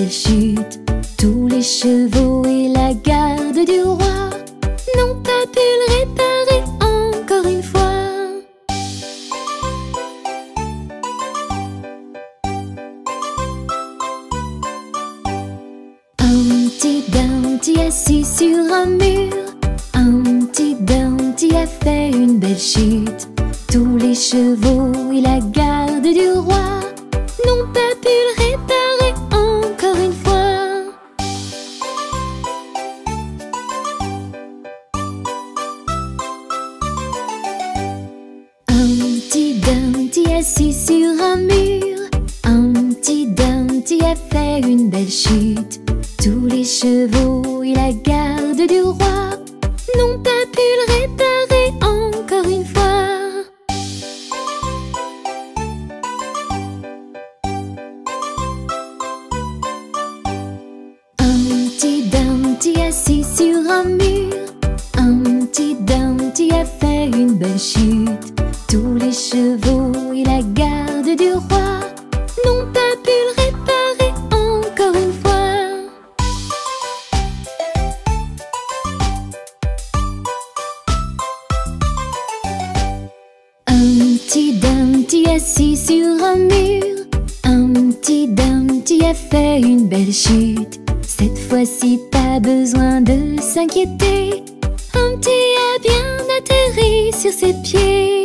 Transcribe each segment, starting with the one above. belle chute. Tous les chevaux et la garde du roi n'ont pas pu le réparer encore une fois. Humpty Dumpty assis sur un mur, Humpty Dumpty a fait une belle chute. Tous les chevaux et la garde du roi n'ont pas pu le réparer encore une fois. Humpty Dumpty assis sur un mur, Humpty Dumpty a fait une belle chute. Tous les chevaux et la garde du roi n'ont pas pu le réparer encore une fois. Humpty Dumpty assis sur un mur, Humpty Dumpty a fait une belle chute. Tous les chevaux et la garde du roi n'ont pas pu le réparer encore une fois. Humpty Dumpty assis sur un mur, Humpty Dumpty a fait une belle chute. Cette fois-ci pas besoin de s'inquiéter, Humpty a bien atterri sur ses pieds.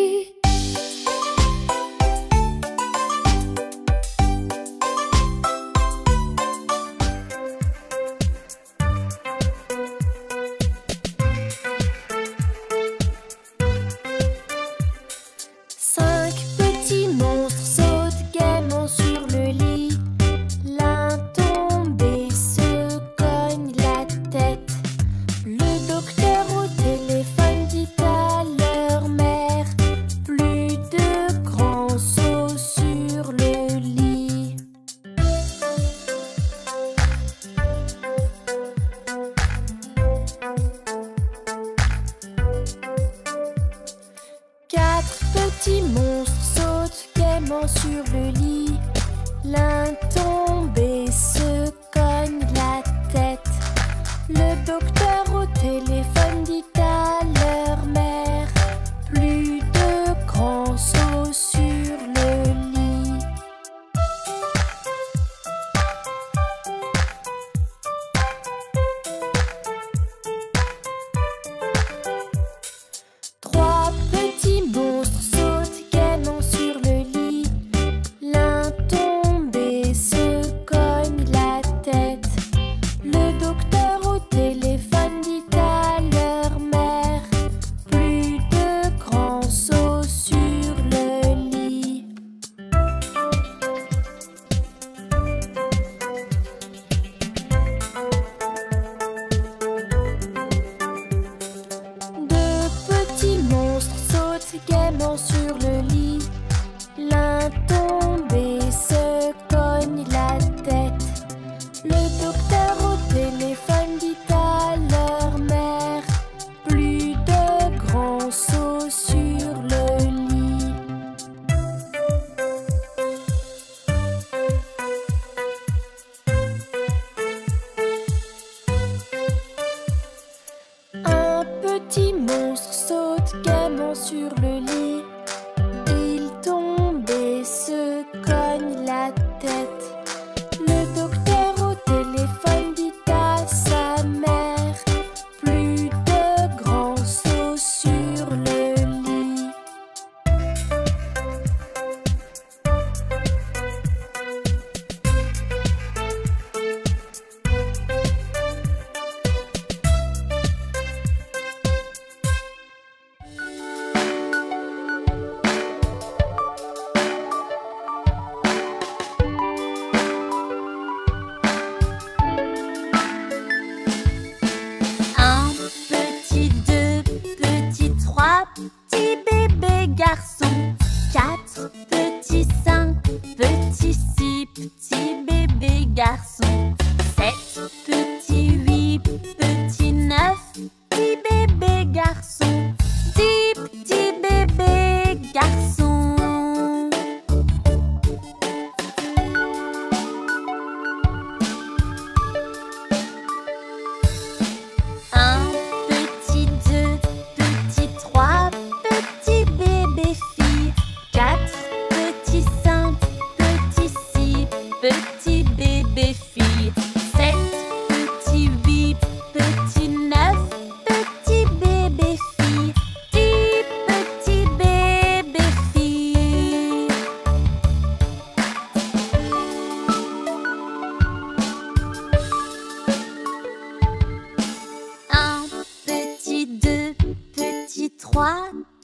3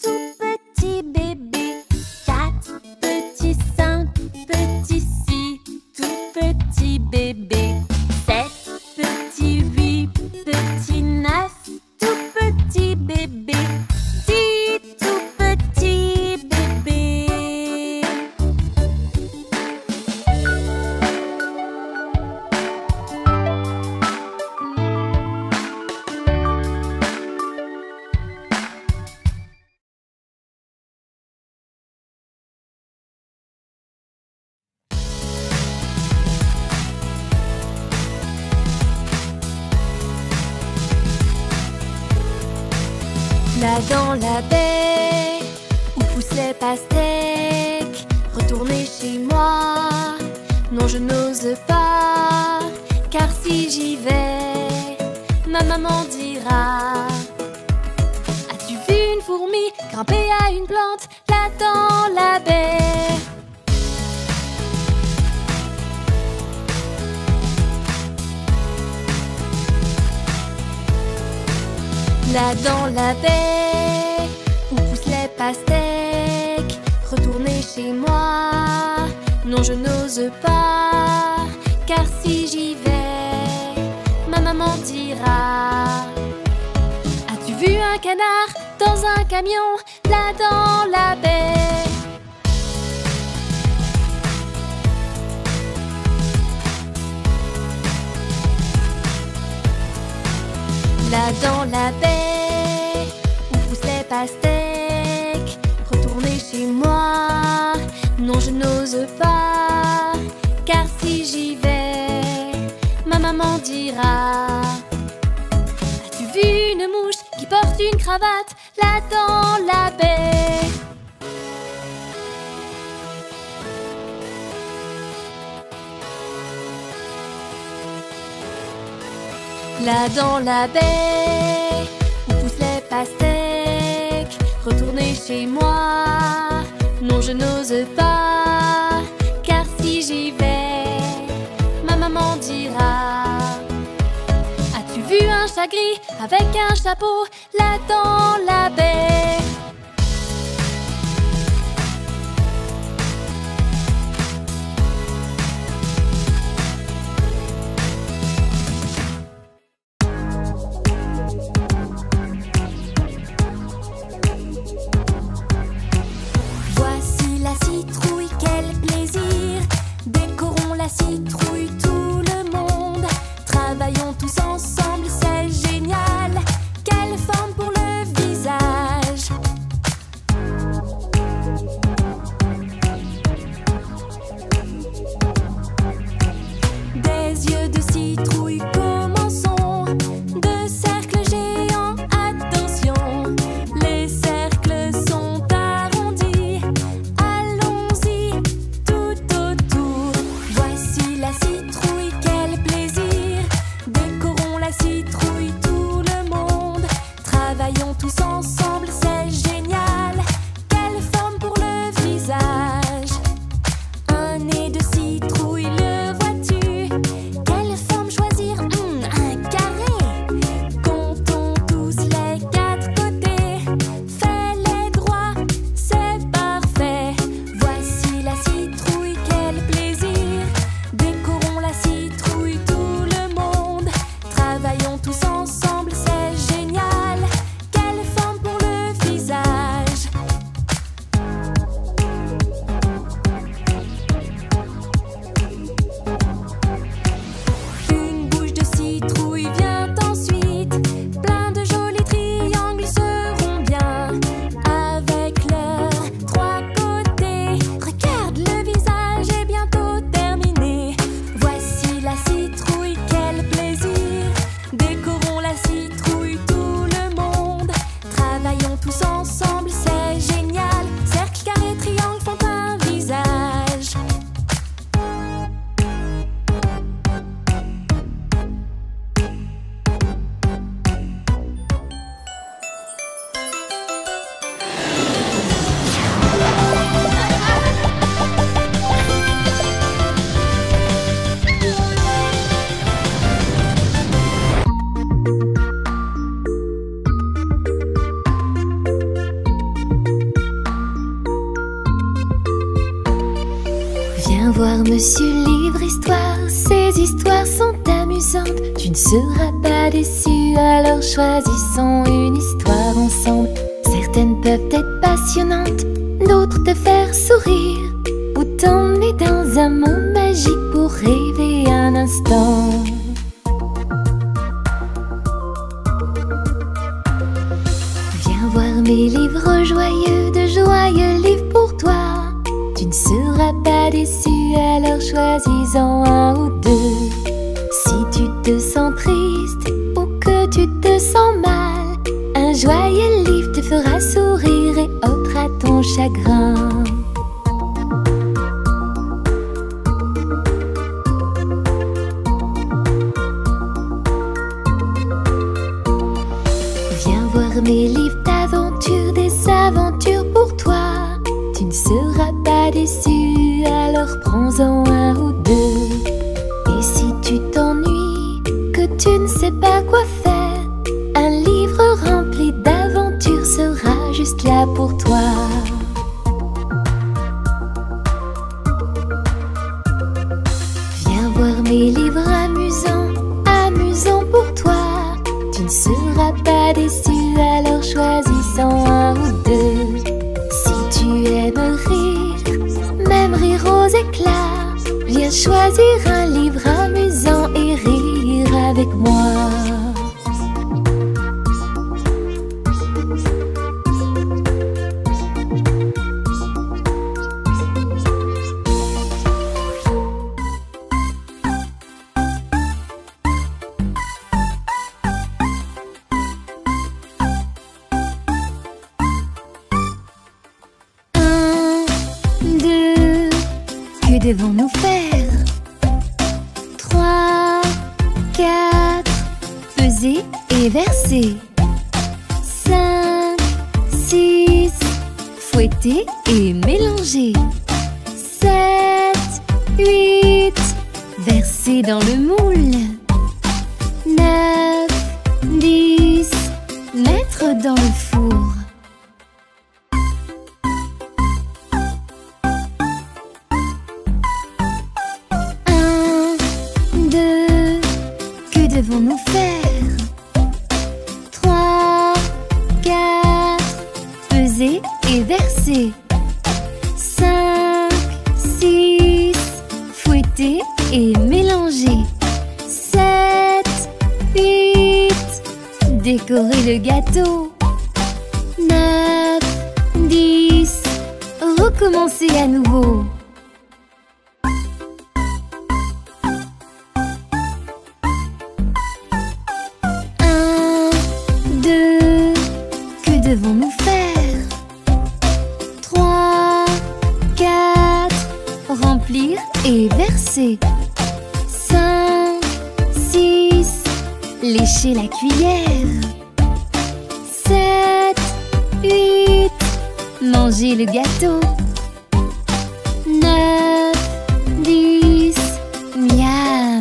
tout petits bébés, 4 petits, 5 petits, 6 tout petits bébés, 7 petits, 8 petits, 9 tout petits bébés, 10 tout petits bébés. Là dans la baie, où poussent les pastèques, retourner chez moi, non je n'ose pas, car si j'y vais, ma maman dira: as-tu vu une fourmi grimper à une plante, là dans la baie? Là dans la baie, où poussent les pastèques, retourner chez moi, non je n'ose pas, car si j'y vais, ma maman dira: as-tu vu un canard dans un camion, là dans la baie? Là dans la baie, où poussent les pastèques, retourner chez moi, non je n'ose pas, car si j'y vais, ma maman dira: as-tu vu une mouche qui porte une cravate, là dans la baie? Là dans la baie, où poussent les pastèques, retourner chez moi, non je n'ose pas, car si j'y vais, ma maman dira: as-tu vu un chat gris avec un chapeau, là dans la baie? Citrouille tout le monde, travaillons tous ensemble, c'est génial. Quelle forme pour le visage, voir Monsieur Livre Histoire, ces histoires sont amusantes. Tu ne seras pas déçu, alors choisissons une histoire ensemble. Certaines peuvent être passionnantes, d'autres te faire sourire, ou t'emmener dans un monde magique pour rêver un instant. Viens voir mes livres joyeux, de joyeux livres pour toi. Tu ne seras pas déçu, alors choisis-en un ou deux. Si tu te sens triste ou que tu te sens mal, un joyeux livre te fera sourire et ôtera ton chagrin. Viens voir mes livres d'aventures, des aventures pour toi. Tu ne seras pas déçu, alors prends-en un ou deux. Et si tu t'ennuies, que tu ne sais pas quoi faire, un livre rempli d'aventures sera juste là pour toi. Viens voir mes livres amusants, amusants pour toi. Tu ne seras pas déçu, alors choisis-en un ou deux. Éclats. Viens choisir un livre amusant et rire avec moi. Devons-nous faire 3, 4, peser et verser, 5, 6, fouetter et mélanger, 7, 8, verser dans le moule, 9, 10, mettre dans le four. Devons-nous faire 3, 4, peser et verser, 5, 6, fouetter et mélanger, 7, 8, décorer le gâteau, 9, 10, recommencer à nouveau. Devons-nous faire 3, 4, remplir et verser, 5, 6, lécher la cuillère, 7, 8, manger le gâteau, 9, 10, miam.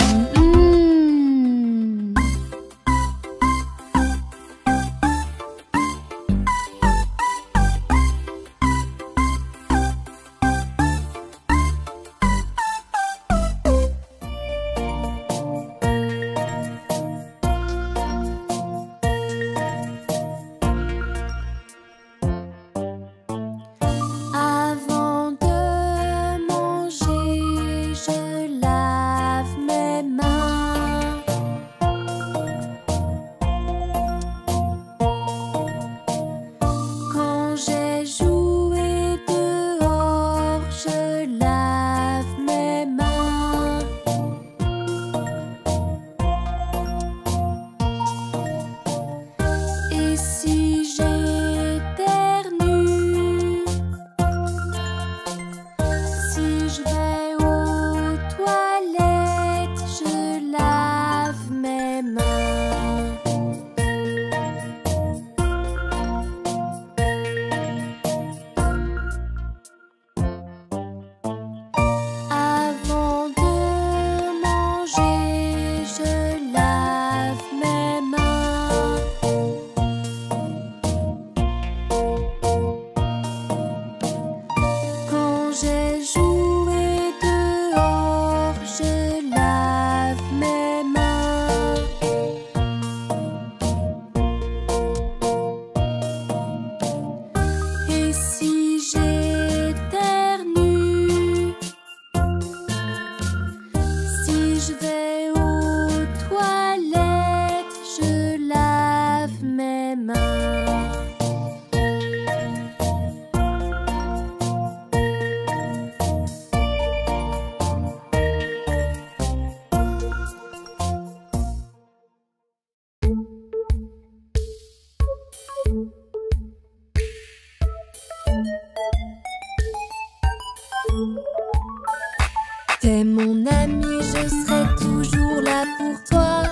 T'es mon ami, je serai toujours là pour toi.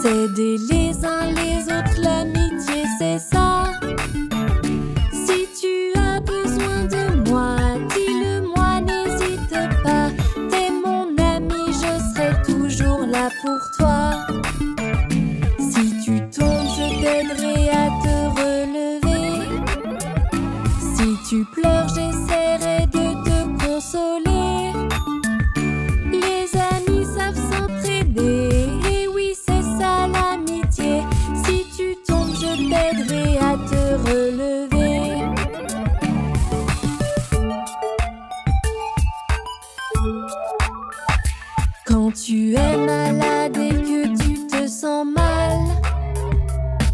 S'aider les uns les autres, l'amitié c'est ça. Si tu as besoin de moi, dis-le moi, n'hésite pas. T'es mon ami, je serai toujours là pour toi. Si tu tombes, je t'aiderai à te relever. Si tu pleures, j'essaierai de te consoler. Tu es malade et que tu te sens mal,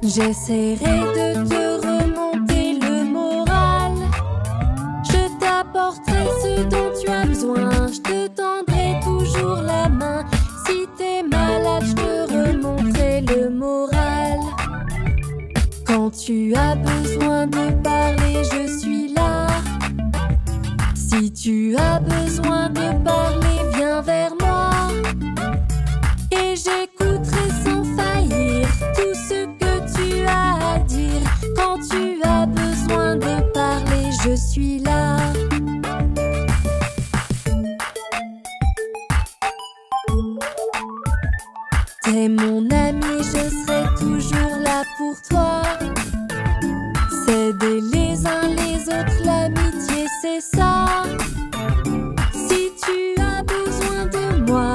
j'essaierai de te remonter le moral. Je t'apporterai ce dont tu as besoin, je te tendrai toujours la main. Si t'es malade, je te remonterai le moral. Quand tu as besoin de parler, je suis là. Si tu as besoin de parler, viens vers moi. J'écouterai sans faillir tout ce que tu as à dire. Quand tu as besoin de parler, je suis là. T'es mon ami, je serai toujours là pour toi. S'aider les uns les autres, l'amitié c'est ça. Si tu as besoin de moi,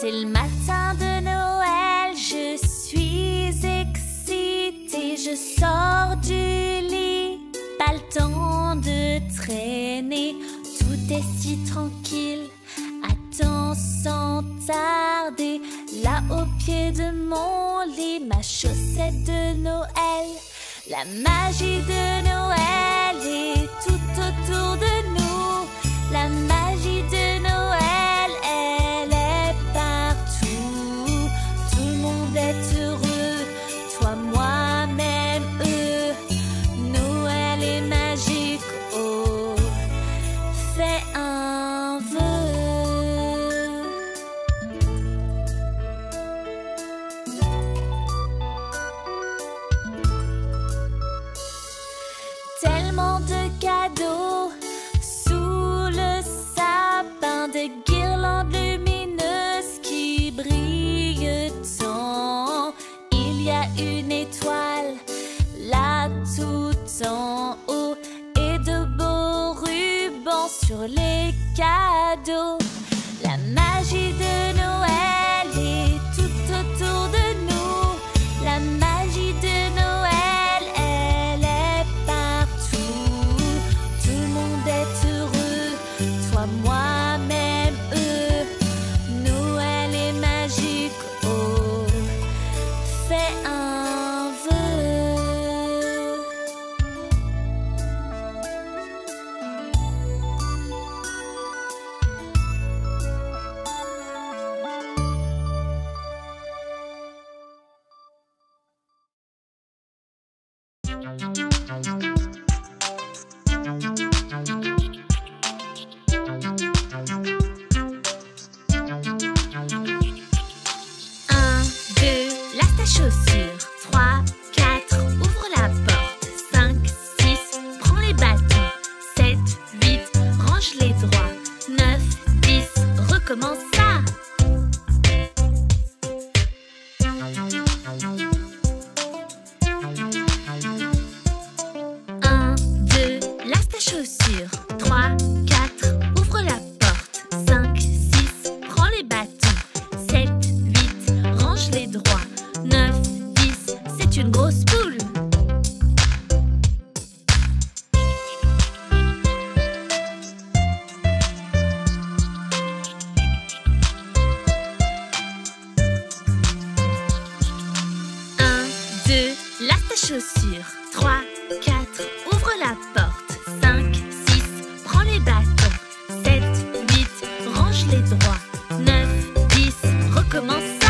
c'est le matin de Noël, je suis excitée, je sors du lit, pas le temps de traîner, tout est si tranquille, attends sans tarder, là au pied de mon lit, ma chaussette de Noël, la magie de Noël est tout autour de nous, la magie de Noël est... sur les cadeaux, la magie de Noël est tout autour de nous. La magie de Noël, elle est partout. Tout le monde est heureux, toi, moi, même eux. Noël est magique, oh, fais un vœu. chaussures. 3, 4, ouvre la porte. 5, 6, prends les bâtons. 7, 8, range les droits. 9, 10, recommence ça.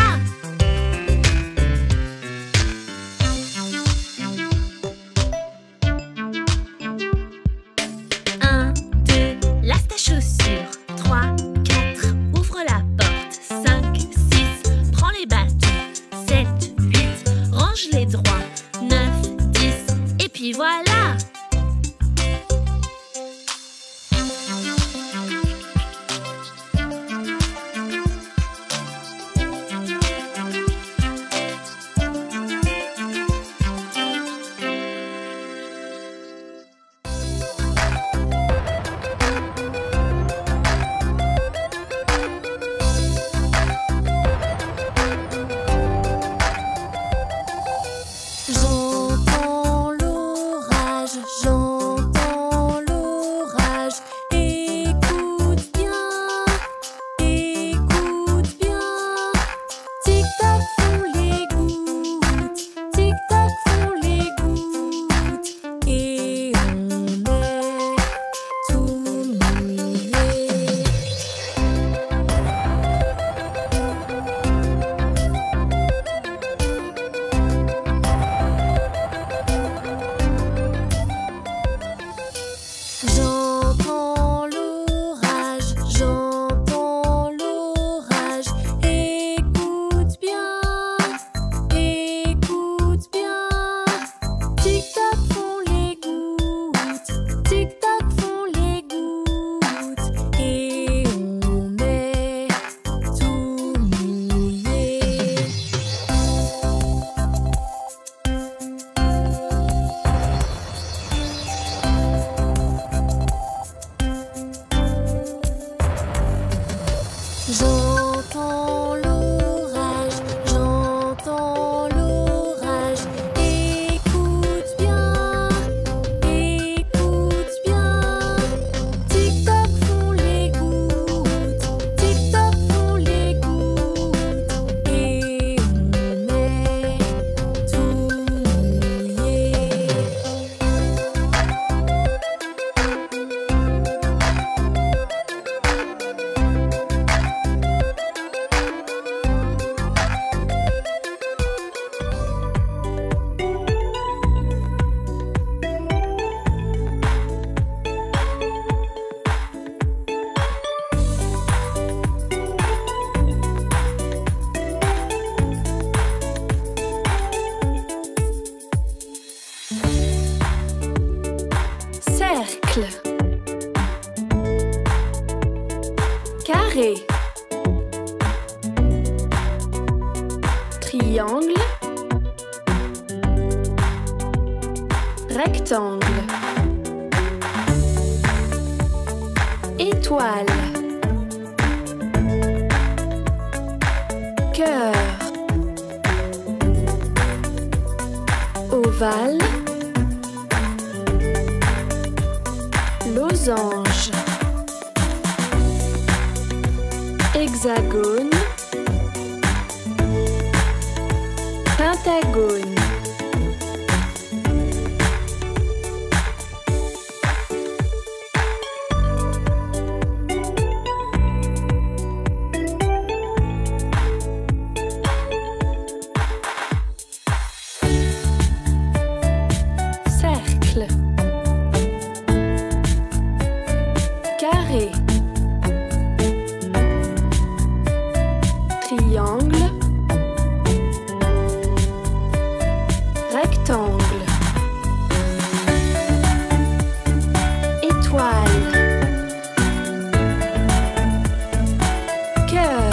Triangle, rectangle, étoile, cœur, ovale, losange, hexagone, pentagone. Cercle, carré, triangle, rectangle, étoile, cœur,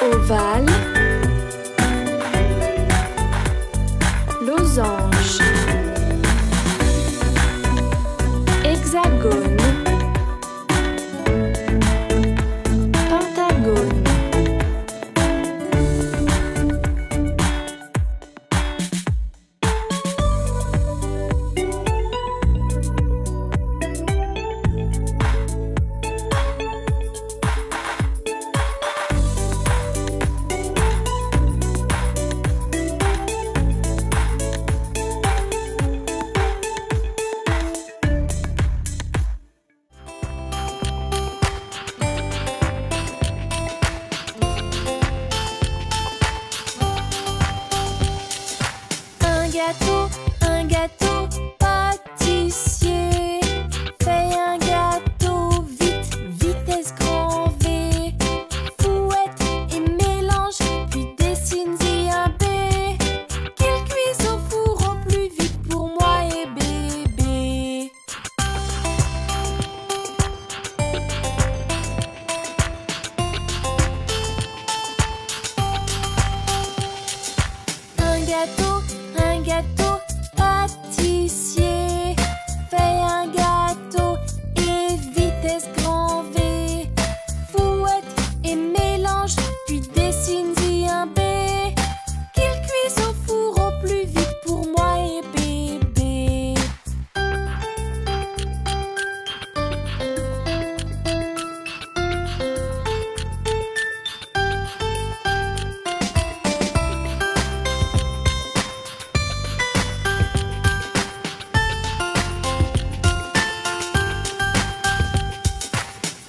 ovale, losange, hexagone, pentagone. gâteau, un gâteau pâtissier. Fais un gâteau vite, vitesse grand V. Fouette et mélange, puis dessine-y un B. Qu'il cuise au four au plus vite pour moi et bébé. Un gâteau pâtissier. Fais un gâteau et vitesse grand V. Fouette et mélange, puis dessine-y un B. Qu'il cuise au four au plus vite pour moi et bébé.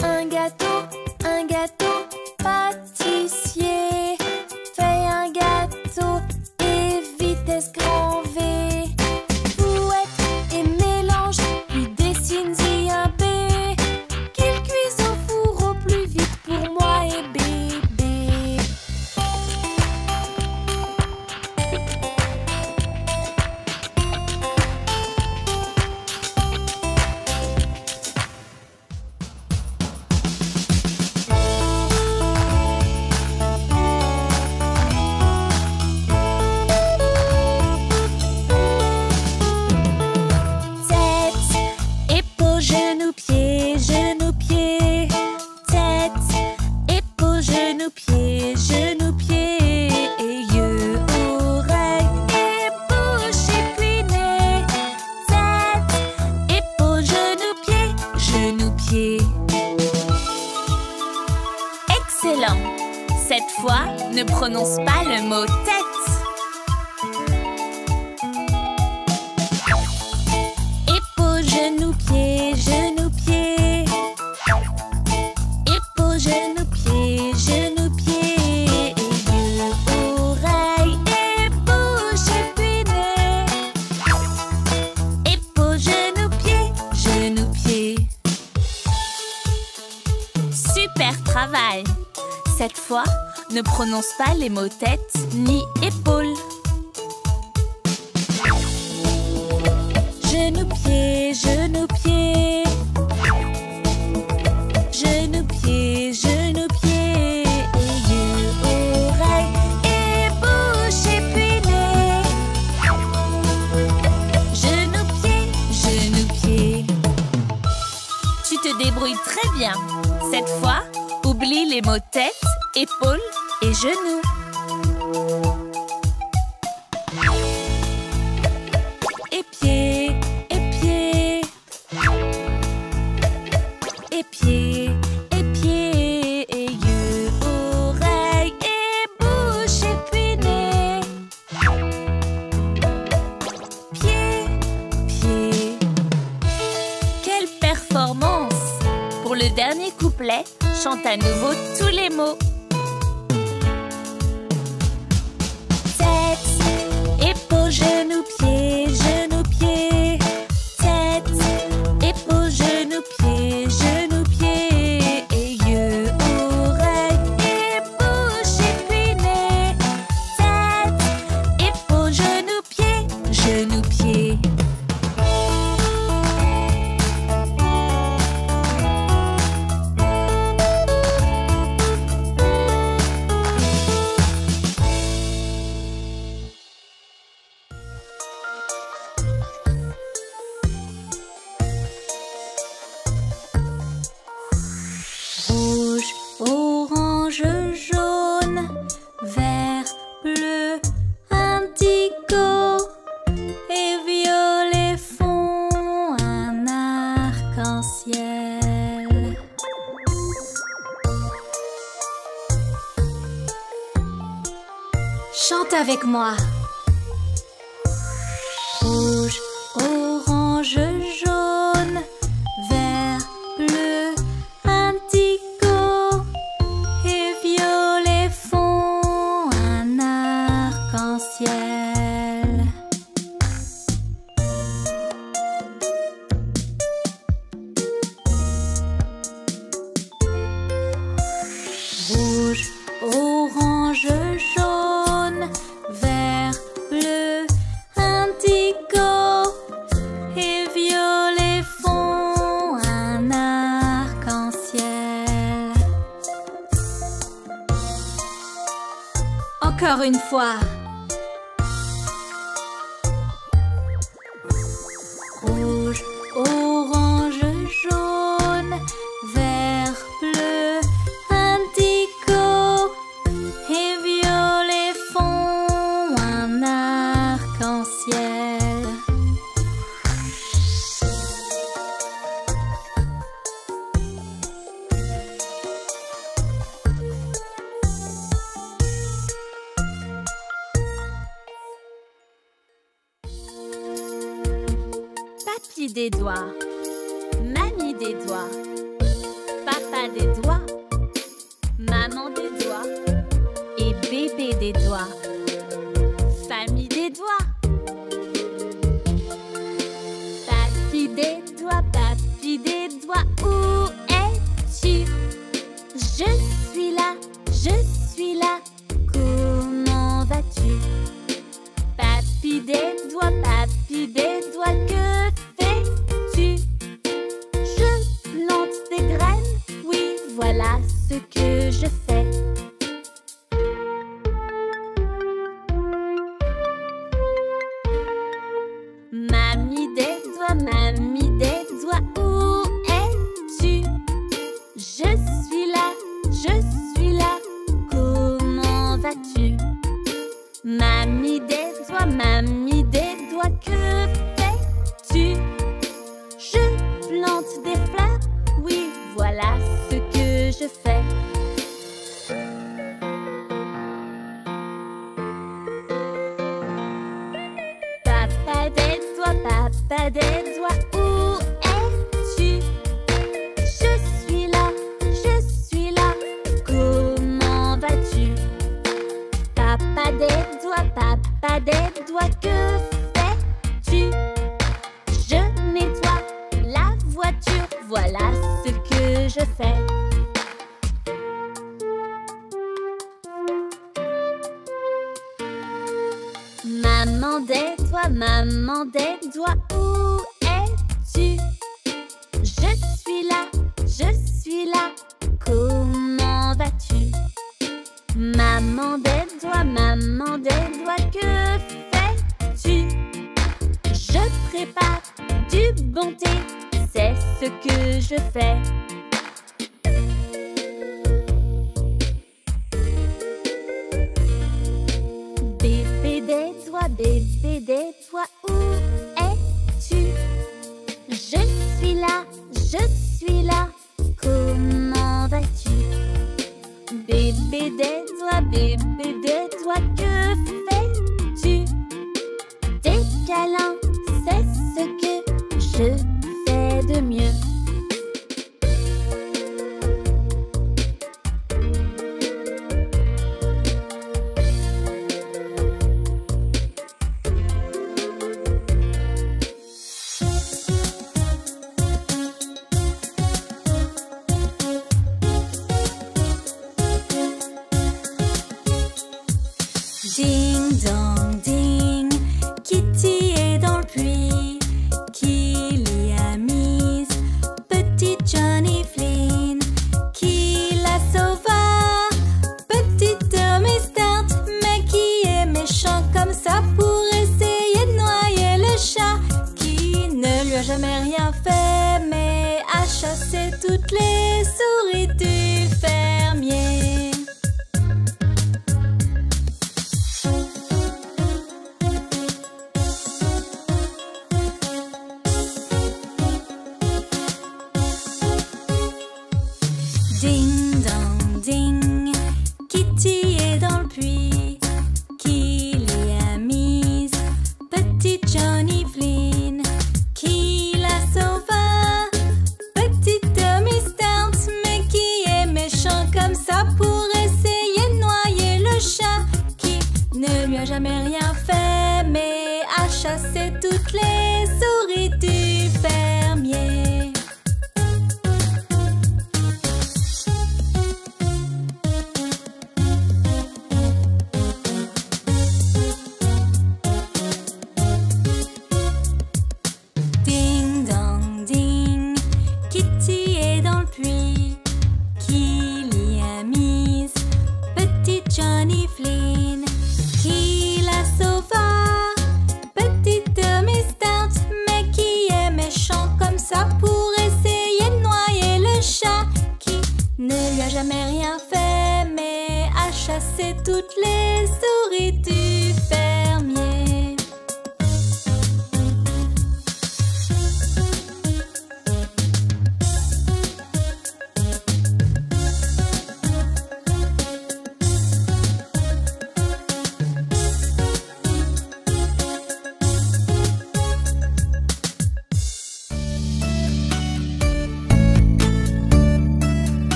Un gâteau pâtissier. Fais un gâteau et vitesse grand V. Fouette et mélange, puis dessine-y un B. Qu'il cuise au four au plus vite pour moi et bébé. Genoux, pieds, yeux, oreilles, et bouche et puis nez. Tête, épaules, genoux, pieds, genoux, pieds. Excellent! Cette fois, ne prononce pas le mot tête. Épaules, genoux, pieds, genoux, pieds. Épaules, genoux, pieds, genoux. Cette fois, ne prononce pas les mots tête ni épaule. Genoux, pieds, genoux, pieds. Genoux, pieds, genoux, pieds. Yeux, oreilles et bouche et puis nez. Genoux, pieds, genoux, pieds. Tu te débrouilles très bien. Cette fois, oublie les mots tête, épaule et genoux. Et pieds, et pieds. Et pieds, et pieds. Et yeux, oreilles et bouche et puis nez. Pieds, pieds. Quelle performance! Pour le dernier couplet, chante à nouveau tous les mots. Tête, épaules, genoux, pieds, genoux, pieds. Tête, épaules, genoux, pieds, genoux, pieds. Et yeux, oreilles et bouche et puis nez. Tête, épaules, genoux, pieds, genoux, pieds. Chante avec moi. Rouge, orange, jaune, vert, bleu, indigo et violet font un arc-en-ciel. Encore une fois. Rouge, orange, jaune, vert, bleu, indigo et violet font un arc-en-ciel. Papy des doigts, mamie des doigts, papa des doigts, maman des doigts et bébé des doigts, famille des doigts. Papy des doigts, papy des doigts, où es-tu? Je suis là, je suis là, comment vas-tu? Papy des doigts, que fais-tu? Je plante des graines, oui, voilà ce que je fais. Mamie des doigts, où es-tu? Je suis là, je suis là, comment vas-tu? Mamie des doigts, que fais-tu? Je plante des fleurs, oui, voilà ce que je fais. Papa des doigts, où es-tu? Je suis là, comment vas-tu? Papa des doigts, que fais-tu? Je nettoie la voiture, voilà ce que je fais. Maman des doigts, où es-tu? Je suis là, comment vas-tu? Maman des doigts, que fais-tu? Je prépare du bon thé, c'est ce que je fais. Bébé des doigts, où es-tu? Je suis là, comment vas-tu? Bébé des doigts, que fais-tu? Des câlins, c'est ce que je fais de mieux. Johnny Flynn. chasser toutes les souris du fermier.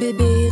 Bébé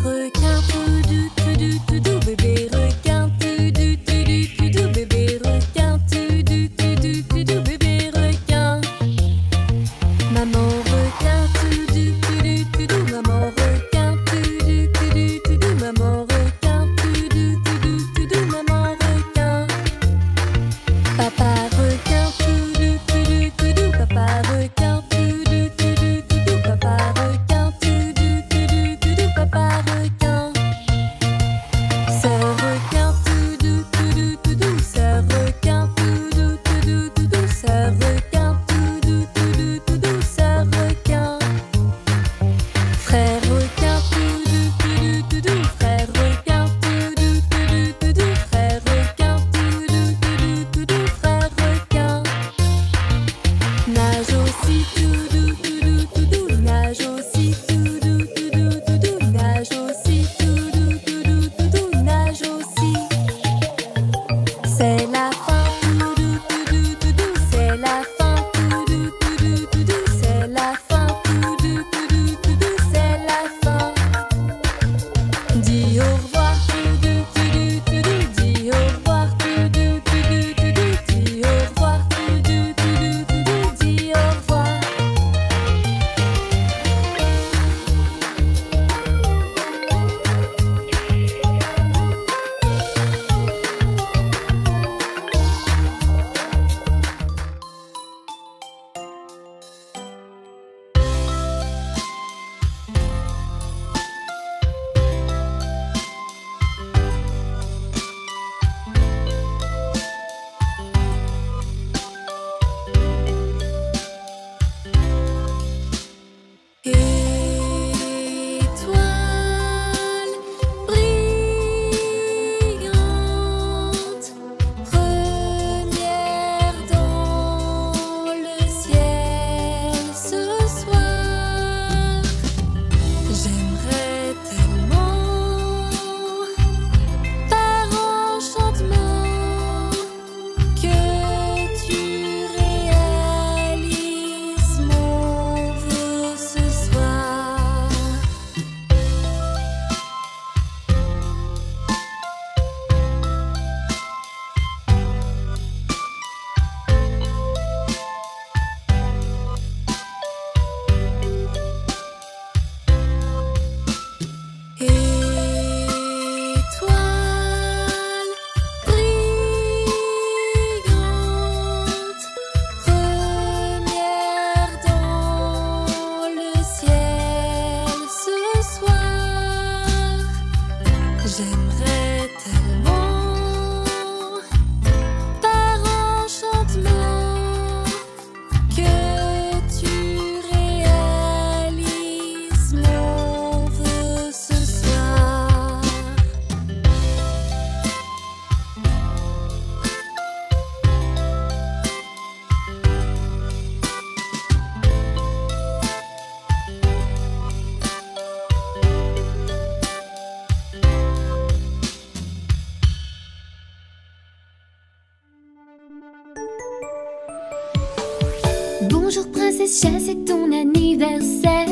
Bonjour princesse chat, c'est ton anniversaire.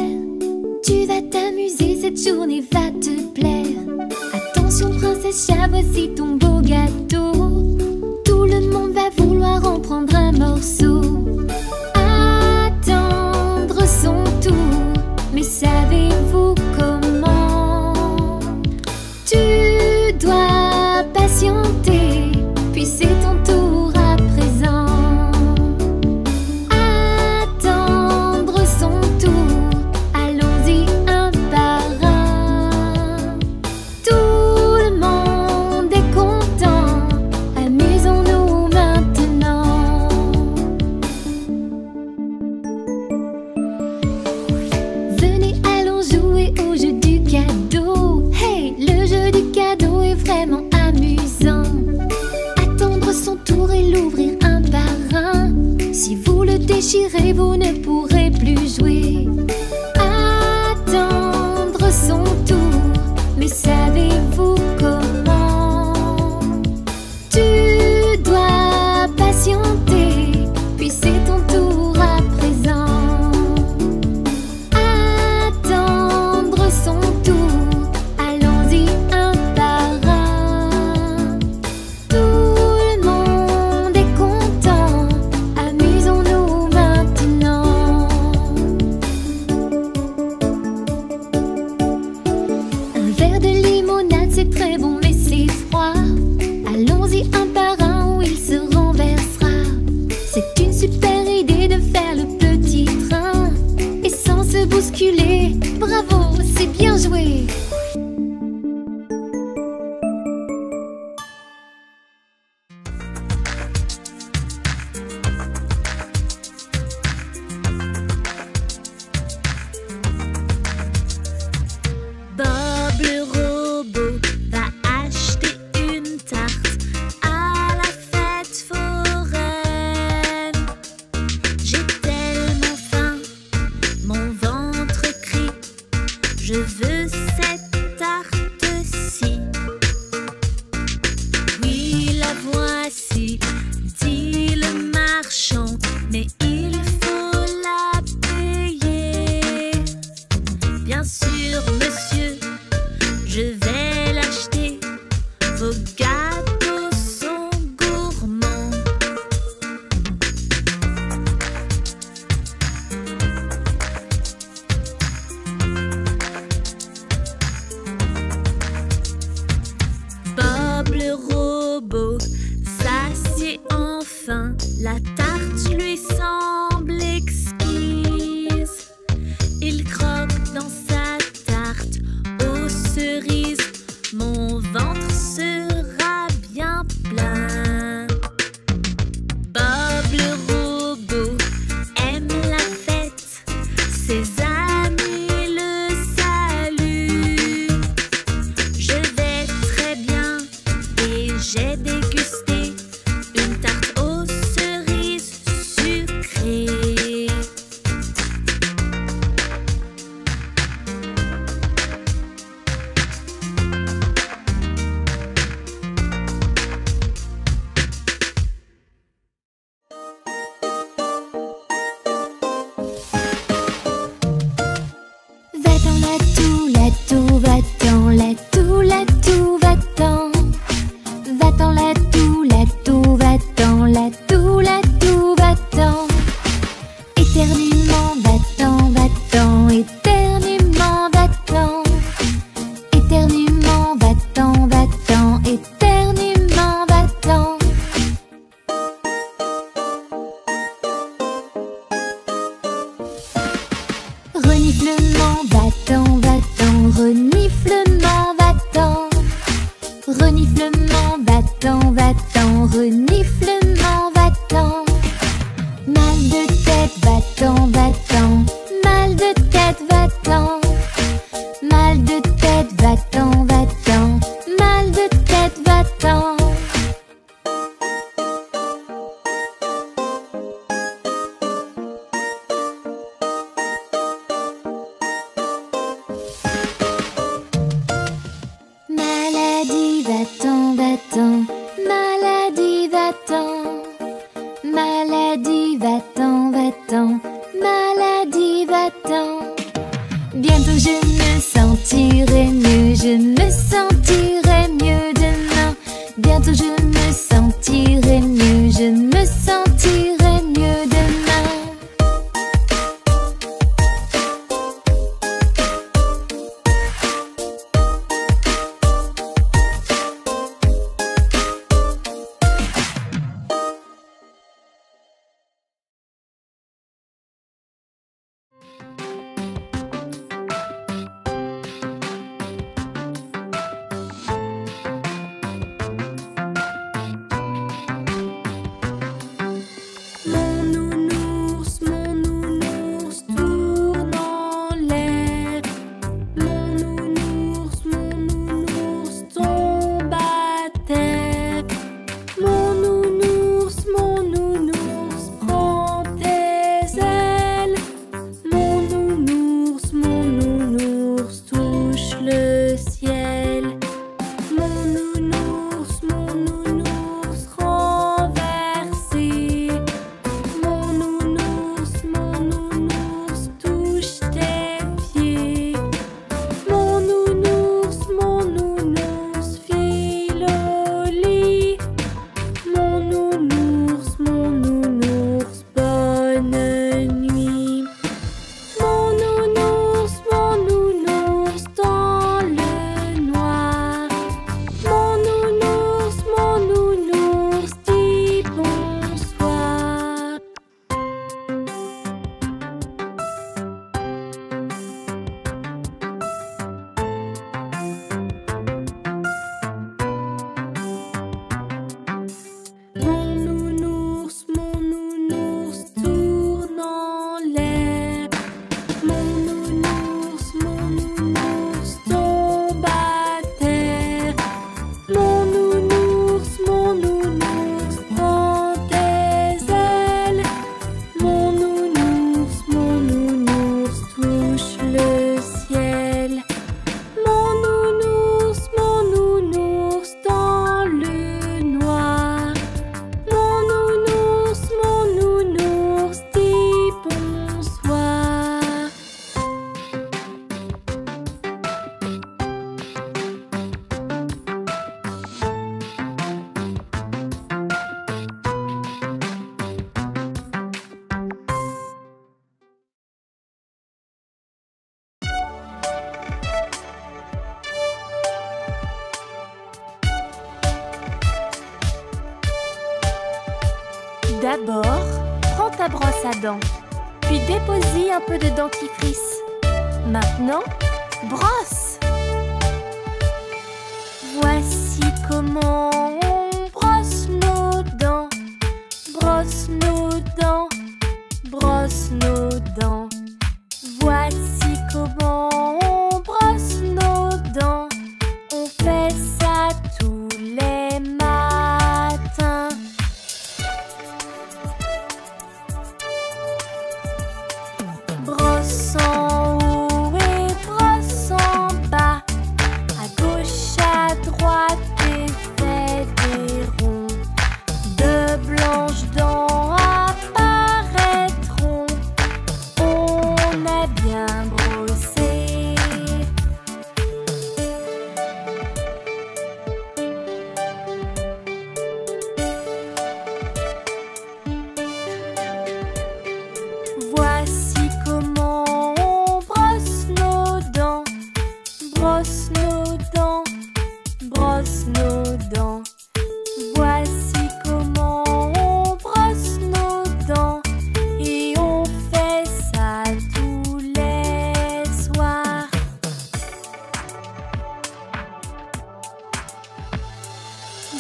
Tu vas t'amuser, cette journée va te plaire. Attention princesse chat, voici ton beau gâteau. Tout le monde va vouloir en prendre un morceau. Attendre son tour, mais savez-vous comment? Tu dois patienter, puis c'est ton tour à présent. Attendre son tour, allons-y un par un. Tout le monde est content, amusons-nous maintenant. Venez, allons jouer au jeu du cadeau. Hey, le jeu du cadeau est vraiment amusant. Son tour et l'ouvrir un par un. Si vous le déchirez, vous ne pourrez plus jouer. Attendre son tour, mais savez-vous comment? Tu dois patienter, puis c'est ton tour à présent. Attendre son tour, allons-y un par un. C'est très bon mais c'est froid. Allons-y un par un où il se renversera. C'est une super idée de faire le petit train et sans se bousculer. Bravo, c'est bien joué. J'ai dégusté une tarte aux cerises D'abord, prends ta brosse à dents, puis déposis un peu de dentifrice. Maintenant, brosse! Voici comment on brosse nos dents. Brosse nos dents, brosse nos dents. Voici comment on brosse nos dents. On fait ça tous les matins. Brosse en haut et brosse en bas. À gauche, à droite et fais des ronds. De blanches dents apparaîtront. On a bien brossé. Voici comment on brosse nos dents. Brosse nos dents, brosse nos dents. Voici comment on brosse nos dents. Et on fait ça tous les soirs.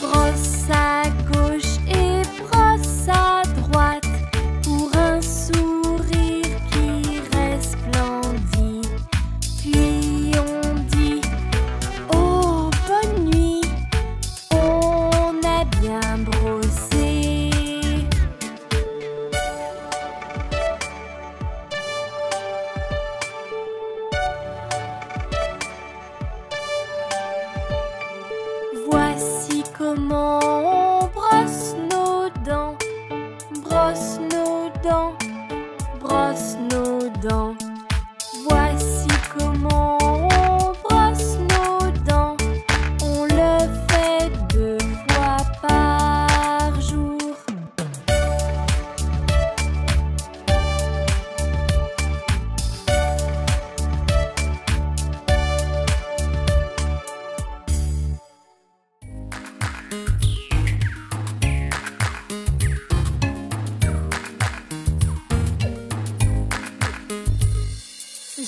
Brosse à gauche et brosse à droite pour un sourire qui resplendit. Puis on dit oh, bonne nuit, on a bien brossé. Voici comment on brosse nos dents. Brosse nos dents, brosse nos dents. Voici comment on brosse nos dents. On le fait 2 fois par jour.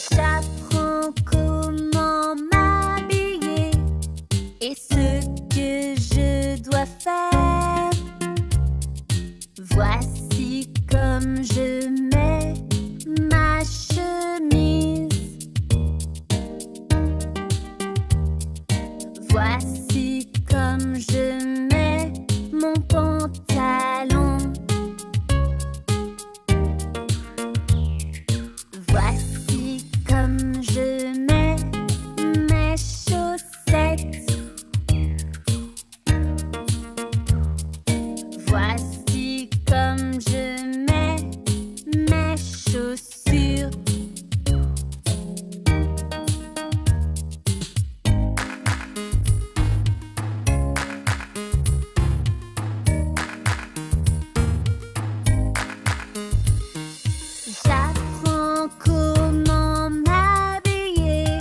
J'apprends comment m'habiller et ce que je dois faire. Voici comme je mets ma chemise. Voici comme je mets mon pantalon. Voici comme je mets mes chaussettes. Voici comme je mets mes chaussures. J'apprends comment m'habiller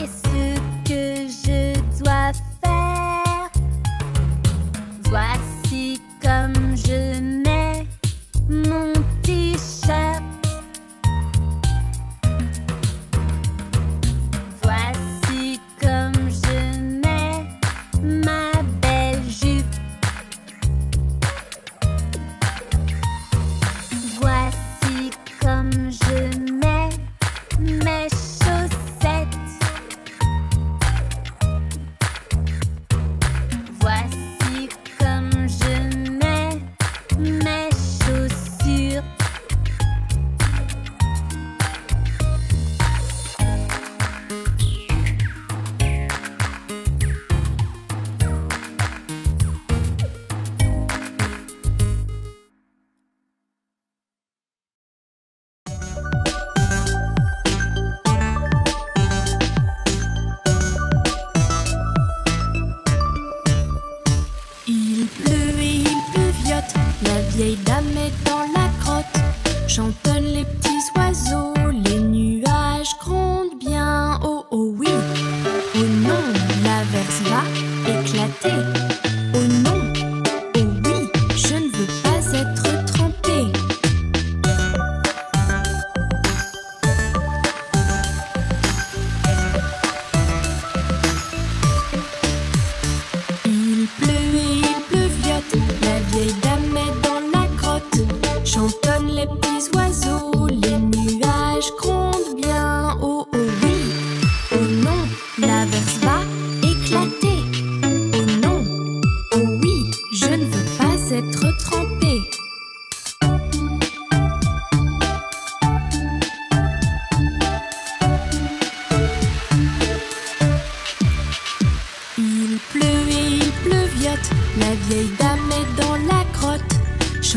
et ce que je dois faire. Voici comme je mets mon t-shirt. Voici comme je mets ma belle jupe. Voici comme je mets mes chaussettes. Voici comme je mets mes chaussures. La vieille dame est dans la grotte, chantonne les petits oiseaux, les nuages grondent bien, oh oh oui. Oh non, l'averse va éclater. Oh non, oh oui, je ne veux pas être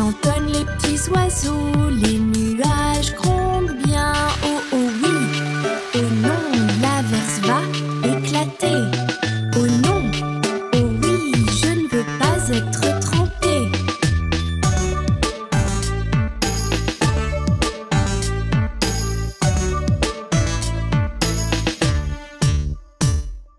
Chantonnent les petits oiseaux, les nuages grondent bien. Oh oh oui, oh non, l'averse va éclater. Oh non, oh oui, je ne veux pas être trempée.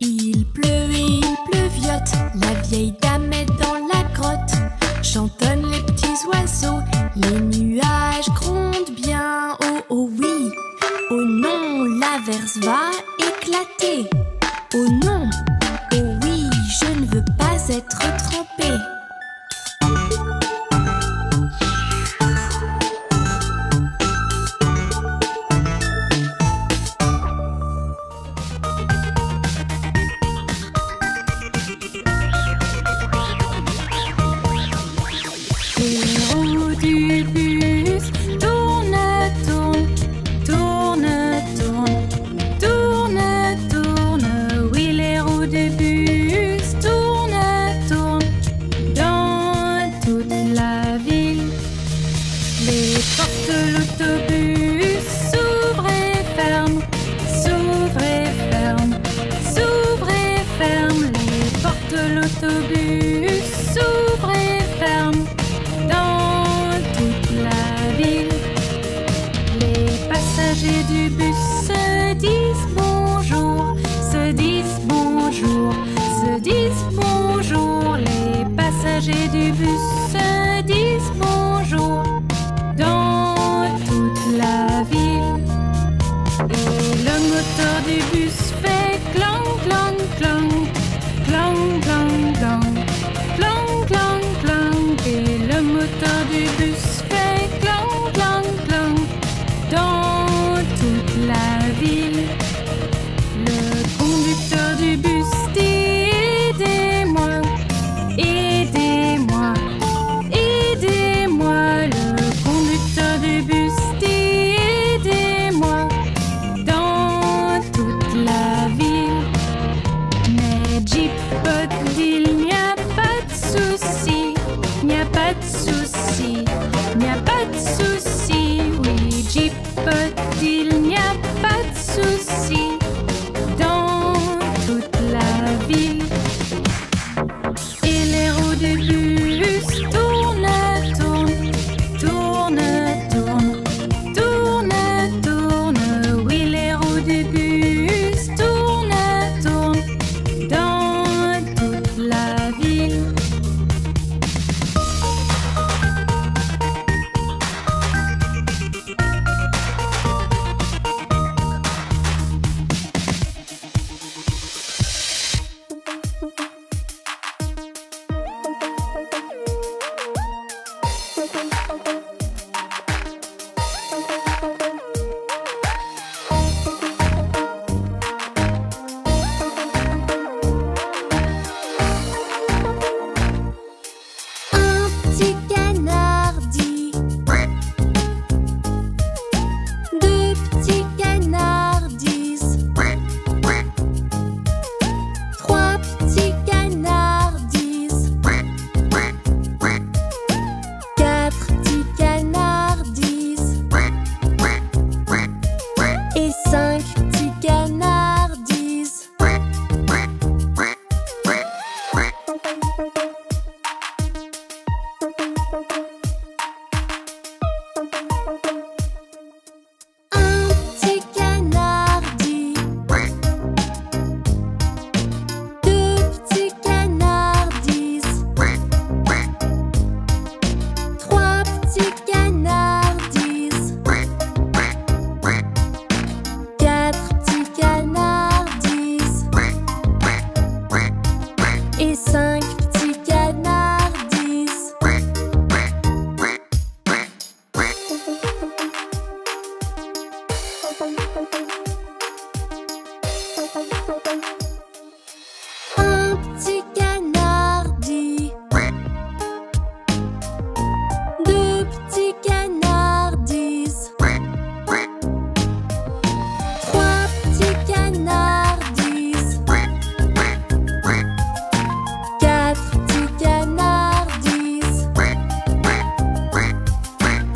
Il pleut et il pleuviote, la vieille dame est dans la grotte. Chantonnent les petits oiseaux, les nuages grondent bien. Oh oh oui, oh non, l'averse va éclater. Oh non, oh oui, je ne veux pas être trempée. L'autobus s'ouvre et ferme dans toute la ville. Les passagers du bus se disent bonjour, se disent bonjour, se disent bonjour. Les passagers du bus se disent bonjour dans toute la ville. Et le moteur du bus fait clang, clang, clang, clang, clang. Clang, clang, clang, et le moteur du bus fait clang, clang, clang dans tout.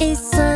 et seul.